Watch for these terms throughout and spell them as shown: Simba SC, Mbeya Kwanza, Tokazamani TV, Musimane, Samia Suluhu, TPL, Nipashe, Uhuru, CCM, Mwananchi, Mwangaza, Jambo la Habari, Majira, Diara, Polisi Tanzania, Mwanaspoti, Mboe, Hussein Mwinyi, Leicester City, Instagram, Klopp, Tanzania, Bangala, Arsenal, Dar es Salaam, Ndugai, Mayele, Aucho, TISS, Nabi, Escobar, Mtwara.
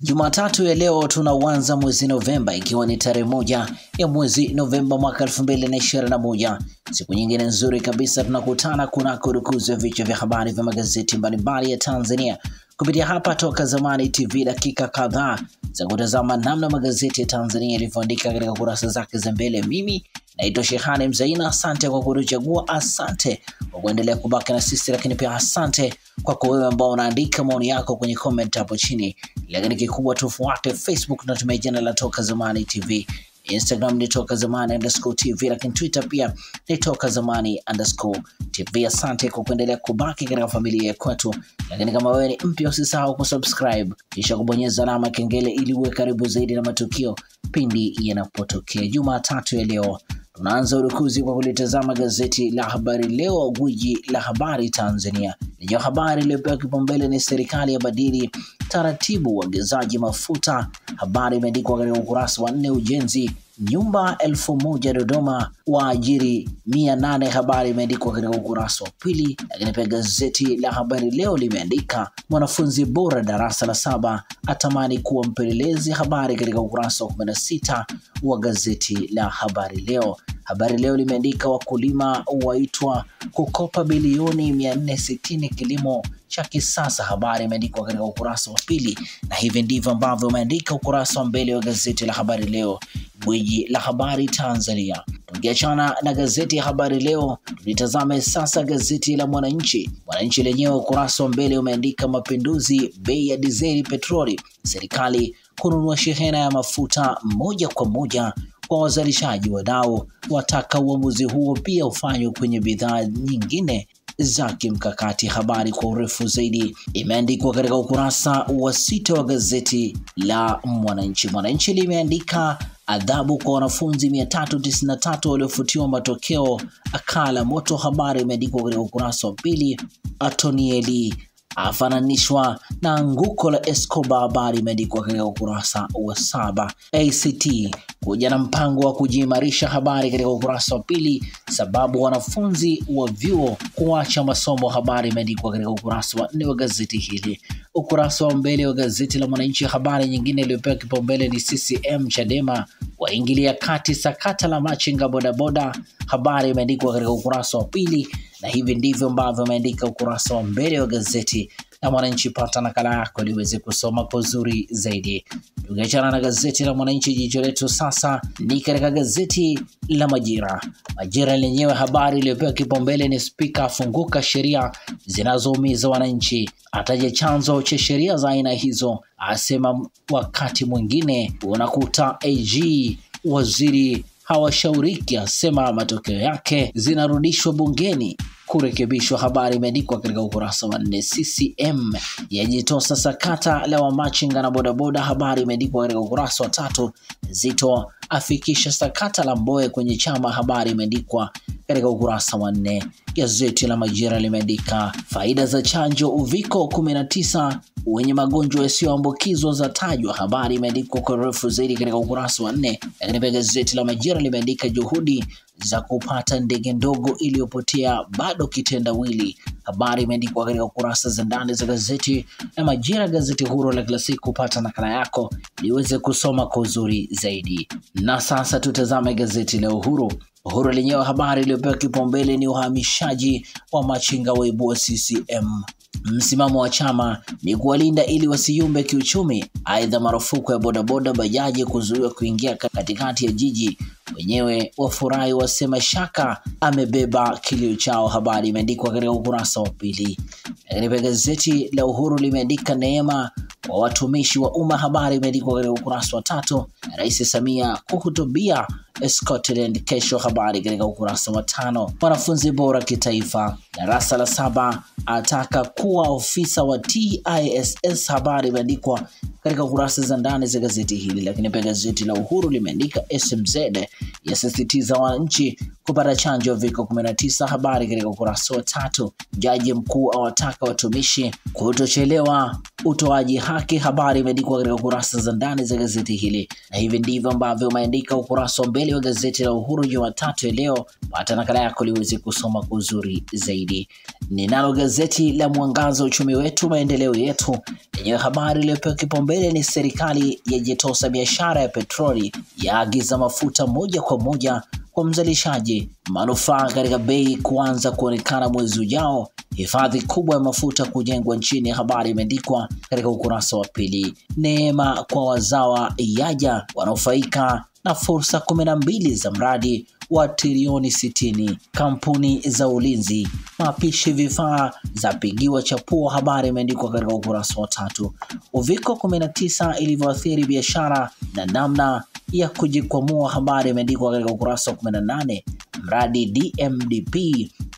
Jumatatu ya leo tunauanza mwezi Novemba ikiwa ni tarehe 1 ya mwezi Novemba mwaka 2021. Siku nyingine nzuri kabisa tunakutana kuna kurukuza vichwa vya habari vya magazeti mbalimbali ya Tanzania kupitia hapa Tokazamani TV, dakika kadhaa za kutazama namna magazeti ya Tanzania yalivyoandika katika kurasa zake za mbele. Mimi naitwa Shehani Mzaina, asante kwa kutuchagua, asante kwa kuendelea kubaki na sisi, lakini pia asante kwa kuwewe ambao unaandika maoni yako kwenye comment hapo chini. Lakini kikubwa tufuate Facebook na tunatumia jina la Tokazamani TV, Instagram ni Tokazamani_TV, lakini Twitter pia ni Tokazamani_TV. Asante kwa kuendelea kubaki katika familia yetu. Lakini kama wewe ni mpya, usisahau kusubscribe kisha kubonyeza alama kengele ili uwe karibu zaidi na matukio pindi yanapotokea. Jumatatu ya leo tunaanza urukuzi kwa kulitazama gazeti la Habari Leo, gwiji la habari Tanzania. Leo habari iliyopewa kipaumbele ni serikali ya badili taratibu uagizaji mafuta. Habari imeandikwa katika ukurasa wa 4. Ujenzi nyumba 1000 Dodoma, waajiri 800. Habari imeandikwa katika ukurasa wa 2. Lakini pia gazeti la Habari Leo limeandika mwanafunzi bora darasa la 7 atamani kuwa mpelelezi. Habari katika ukurasa wa 16 wa gazeti la Habari Leo. Habari Leo limeandika wakulima waitwa kukopa bilioni 460 kilimo cha kisasa. Habari imeandikwa katika ukurasa wa 2, na hivi ndivyo ambavyo imeandika ukurasa wa mbele wa gazeti la Habari Leo, gwiji la habari Tanzania. Tukiachana na gazeti ya Habari Leo, tulitazame sasa gazeti la Mwananchi. Mwananchi lenyewe ukurasa wa mbele umeandika mapinduzi bei ya dizeli petroli, serikali kununua shehena ya mafuta moja kwa moja kwa wazalishaji, wadau wataka uamuzi huo pia ufanywe kwenye bidhaa nyingine za kimkakati. Habari kwa urefu zaidi imeandikwa katika ukurasa wa 6 wa gazeti la Mwananchi. Mwananchi limeandika adhabu kwa wanafunzi 393 waliofutiwa matokeo akala moto. Habari imeandikwa katika ukurasa wa 2. Atonieli afananishwa na anguko la Escobar. Habari imeandikwa katika ukurasa wa 7. ACT kuja na mpango wa kujiimarisha. Habari katika ukurasa wa 2. Sababu wanafunzi wa vyuo kuacha masomo. Habari imeandikwa katika ukurasa wa 4 wa gazeti hili. Ukurasa wa mbele wa gazeti la Mwananchi, habari nyingine iliyopewa kipaumbele ni CCM Chadema waingilia kati sakata la machinga bodaboda. Habari imeandikwa katika ukurasa wa 2, na hivi ndivyo ambavyo imeandika ukurasa wa mbele wa gazeti la Mwananchi. Pata nakala yako ili uweze kusoma kwa uzuri zaidi. Tukiachana na gazeti la Mwananchi, jicho letu sasa ni katika gazeti la Majira. Majira lenyewe habari iliyopewa kipaumbele ni spika afunguka sheria zinazoumiza wananchi, ataje chanzo cha sheria za aina hizo, asema wakati mwingine unakuta AG waziri hawashauriki, asema matokeo yake zinarudishwa bungeni kurekebishwa. Habari imeandikwa katika ukurasa wa 4. CCM yajitosa sakata la wamachinga na bodaboda. Habari imeandikwa katika ukurasa wa 3. Zito afikisha sakata la Mboe kwenye chama. Habari imeandikwa katika ukurasa wa 4. Gazeti la Majira limeandika faida za chanjo uviko 19 wenye magonjwa yasiyoambukizwa zatajwa. Habari imeandikwa kwa urefu zaidi katika ukurasa wa 4. Lakini pia gazeti la Majira limeandika juhudi za kupata ndege ndogo iliyopotea bado kitendawili. Habari imeandikwa katika kurasa za ndani za gazeti na Majira, gazeti huru la kila siku. Pata nakala yako ili uweze kusoma kwa uzuri zaidi. Na sasa tutazame gazeti la Uhuru. Uhuru lenyewe habari iliyopewa kipaumbele ni uhamishaji wa machinga waibua CCM. Msimamo wa chama ni kuwalinda ili wasiyumbe kiuchumi. Aidha, marufuku ya bodaboda bajaji kuzuiwa kuingia katikati ya jiji, wenyewe wafurahi wasema shaka amebeba kilio chao. Habari imeandikwa katika ukurasa wa 2. Lakini pia gazeti la Uhuru limeandika neema kwa watumishi wa umma. Habari imeandikwa katika ukurasa wa 3. Rais Samia kuhutubia Scotland kesho. Habari katika ukurasa wa 5. Wanafunzi bora kitaifa darasa la 7 ataka kuwa ofisa wa TISS. Habari imeandikwa katika ukurasa za ndani za gazeti hili. Lakini pia gazeti la Uhuru limeandika SMZ yasisitiza wananchi kupata chanjo viko 19. Habari katika ukurasa wa 3. Jaji mkuu awataka watumishi kutochelewa utoaji haki. Habari imeandikwa katika kurasa za ndani za gazeti hili, na hivi ndivyo ambavyo umeandika ukurasa wa mbele wa gazeti la Uhuru Jumatatu leo. Pata nakala yako ili uweze kusoma kwa uzuri zaidi. Ninalo gazeti la Mwangaza, uchumi wetu maendeleo yetu, yenye habari iliyopewa kipaumbele ni serikali yajitosa biashara ya petroli, yaagiza mafuta moja kwa moja kwa mzalishaji, manufaa katika bei kuanza kuonekana mwezi ujao, hifadhi kubwa ya mafuta kujengwa nchini. Habari imeandikwa katika ukurasa wa pili. Neema kwa wazawa yaja, wanaofaika na fursa 12 za mradi wa trilioni 60. Kampuni za ulinzi, mapishi, vifaa za pigiwa chapuo. Habari imeandikwa katika ukurasa wa 3. Uviko 19 ilivyoathiri biashara na namna ya kujikwamua. Habari imeandikwa katika ukurasa wa 18. Mradi DMDP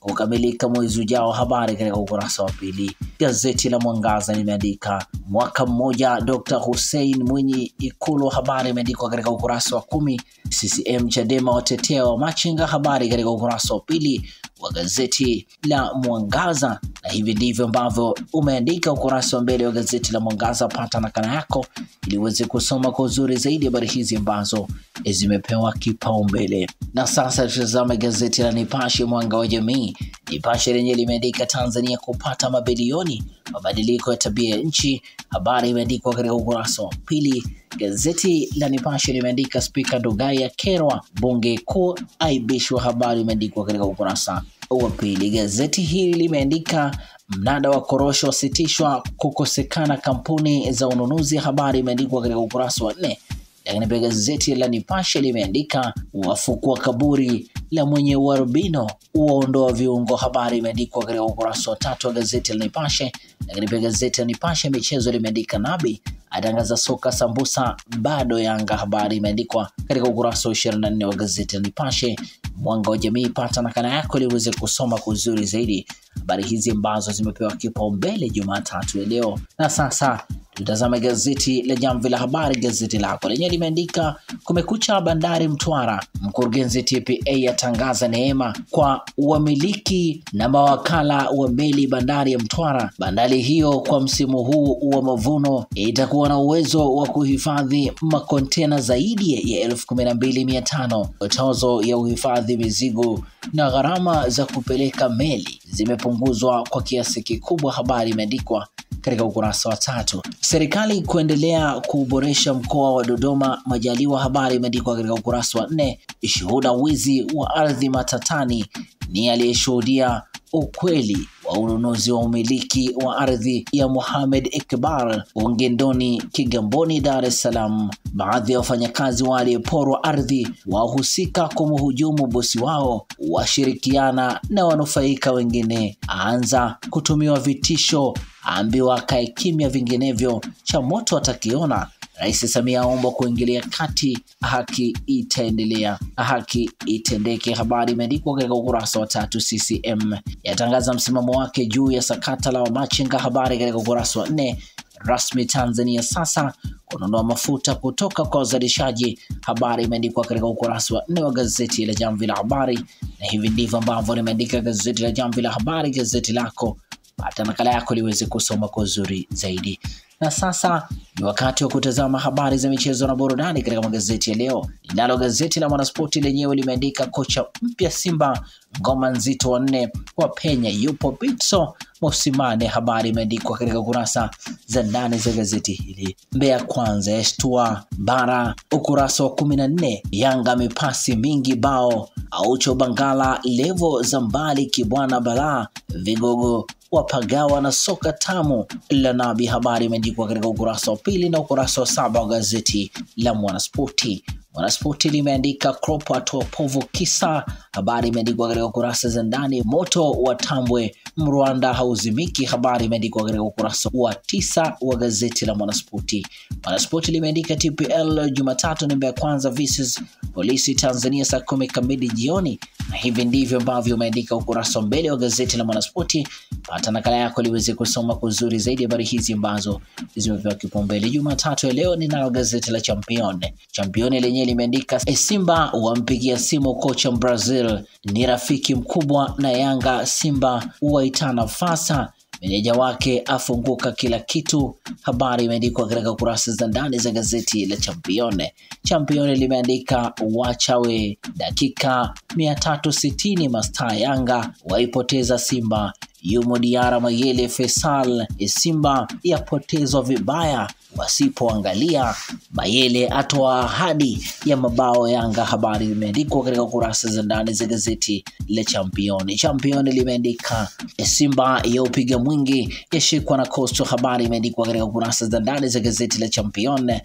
kukamilika mwezi ujao. Habari katika ukurasa wa 2. Gazeti la Mwangaza limeandika mwaka mmoja Dr. Hussein Mwinyi Ikulu. Habari imeandikwa katika ukurasa wa 10. CCM Chadema watetea wa machinga. Habari katika ukurasa wa 2 wa gazeti la Mwangaza, na hivi ndivyo ambavyo umeandika ukurasa wa mbele wa gazeti la Mwangaza. Pata nakala yako ili uweze kusoma kwa uzuri zaidi habari hizi ambazo zimepewa kipaumbele. Na sasa tutazame gazeti la Nipashe mwanga wa jamii. Nipashe lenyewe limeandika Tanzania kupata mabilioni mabadiliko ya tabia ya nchi. Habari imeandikwa katika ukurasa wa 2. Gazeti la Nipashe limeandika Spika Ndugai ya kerwa bunge kuu aibishwa. Habari imeandikwa katika ukurasa wa 2. Gazeti hili limeandika mnada wa korosho wasitishwa kukosekana kampuni za ununuzi. Habari imeandikwa katika ukurasa wa 4. Lakini pia gazeti la Nipashe limeandika wafukua kaburi la mwenye warubino uondoa viungo. Habari imeandikwa katika ukurasa wa 3 wa gazeti la Nipashe. Lakini pia gazeti la Nipashe michezo limeandika Nabi atangaza soka sambusa bado Yanga. Habari imeandikwa katika ukurasa wa 24 wa gazeti la Nipashe mwanga wa jamii. Pata nakala yako ili uweze kusoma kwa uzuri zaidi habari hizi ambazo zimepewa kipaumbele Jumatatu leo. Na sasa tutazame gazeti la Jambo la Habari, gazeti lako lenyewe limeandika kumekucha bandari Mtwara, mkurugenzi TPA yatangaza neema kwa wamiliki na mawakala wa meli bandari ya Mtwara. Bandari hiyo kwa msimu huu wa mavuno itakuwa na uwezo wa kuhifadhi makontena zaidi ya 12,500. Tozo ya uhifadhi mizigo na gharama za kupeleka meli zimepunguzwa kwa kiasi kikubwa. Habari imeandikwa katika ukurasa wa 3. Serikali kuendelea kuboresha mkoa wa Dodoma Majaliwa. Habari imeandikwa katika ukurasa wa 4. Shuhuda wizi wa ardhi matatani, ni aliyeshuhudia ukweli wa ununuzi wa umiliki wa ardhi ya Muhammad Iqbal Ungendoni Kigamboni, Dar es Salaam. Baadhi ya wafanyakazi walioporwa ardhi wahusika kumhujumu bosi wao, washirikiana na wanufaika wengine, aanza kutumiwa vitisho, ambiwa kae kimya vinginevyo cha moto atakiona. Rais Samia aomba kuingilia kati, haki itaendelea, haki itendeke. Habari imeandikwa katika ukurasa wa 3. CCM yatangaza msimamo wake juu ya sakata la wamachinga. Habari katika ukurasa wa 4. Rasmi Tanzania sasa kununua mafuta kutoka kwa wazalishaji. Habari imeandikwa katika ukurasa wa 4 wa gazeti la Jambo la Habari, na hivi ndivyo ambavyo limeandika gazeti la Jambo la Habari, gazeti lako. Pata nakala yako liweze kusoma kwa uzuri zaidi. Na sasa ni wakati wa kutazama habari za michezo na burudani katika magazeti ya leo. Ninalo gazeti la Mwanaspoti lenyewe limeandika kocha mpya Simba ngoma nzito wa 4 wa Penya yupo Pitso Musimane. Habari imeandikwa katika kurasa za ndani za gazeti hili. Mbeya Kwanza yashtua bara, ukurasa wa 14. Yanga mipasi mingi bao Aucho Bangala, levo za mbali Kibwana Bala, vigogo wapagawa na soka tamu la Nabi. Habari imeandikwa katika ukurasa wa 2 na ukurasa wa 7 wa gazeti la Mwanaspoti. Mwanaspoti limeandika Klopp atoa povu kisa. Habari imeandikwa katika ukurasa za ndani. Moto wa Tambwe Mrwanda hauzimiki. Habari imeandikwa katika ukurasa wa 9 wa gazeti la Mwanaspoti. Mwanaspoti limeandika TPL Jumatatu ni Mbeya Kwanza versus Polisi Tanzania saa 10 kamili jioni, na hivi ndivyo ambavyo umeandika ukurasa mbele wa gazeti la Mwanaspoti. Pata nakala yako liweze kusoma kwa uzuri zaidi habari hizi ambazo zimepewa kipaumbele Jumatatu ya leo. Ninalo gazeti la Champion. Champion lenyewe limeandika Simba wampigia simu kocha Brazil, ni rafiki mkubwa na Yanga, Simba waitana fasa meneja wake afunguka kila kitu. Habari imeandikwa katika kurasa za ndani za gazeti la Champion. Champion limeandika wachawe dakika 360 mastaa Yanga waipoteza Simba. Yumo Diara Mayele Faisal, Simba yapotezwa vibaya wasipoangalia. Mayele atoa ahadi ya mabao Yanga. Habari imeandikwa katika kurasa za ndani za gazeti la Champion. Champion limeandika Simba yaupiga mwingi yashikwa na Costa. Habari imeandikwa katika kurasa za ndani za gazeti la Champion.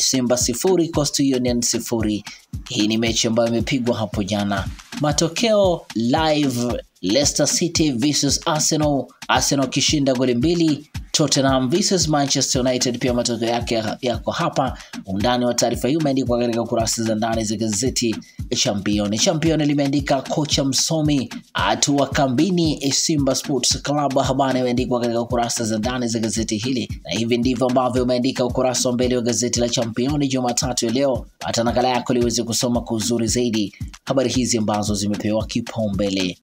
Simba 0 Costa Union 0. Hii ni mechi ambayo imepigwa hapo jana. Matokeo live: Leicester City vs Arsenal, Arsenal kishinda goli 2. Tottenham vs Manchester United, pia matokeo yake yako hapa. Undani wa taarifa hii umeandikwa katika kurasa za ndani za gazeti Champion. Champion limeandika kocha msomi atua kambini Simba Sports Club. Habari imeandikwa katika kurasa za ndani za gazeti hili, na hivi ndivyo ambavyo umeandika ukurasa wa mbele wa gazeti la Champion Jumatatu leo. Hata nakala yako liweze kusoma kwa uzuri zaidi habari hizi ambazo zimepewa kipaumbele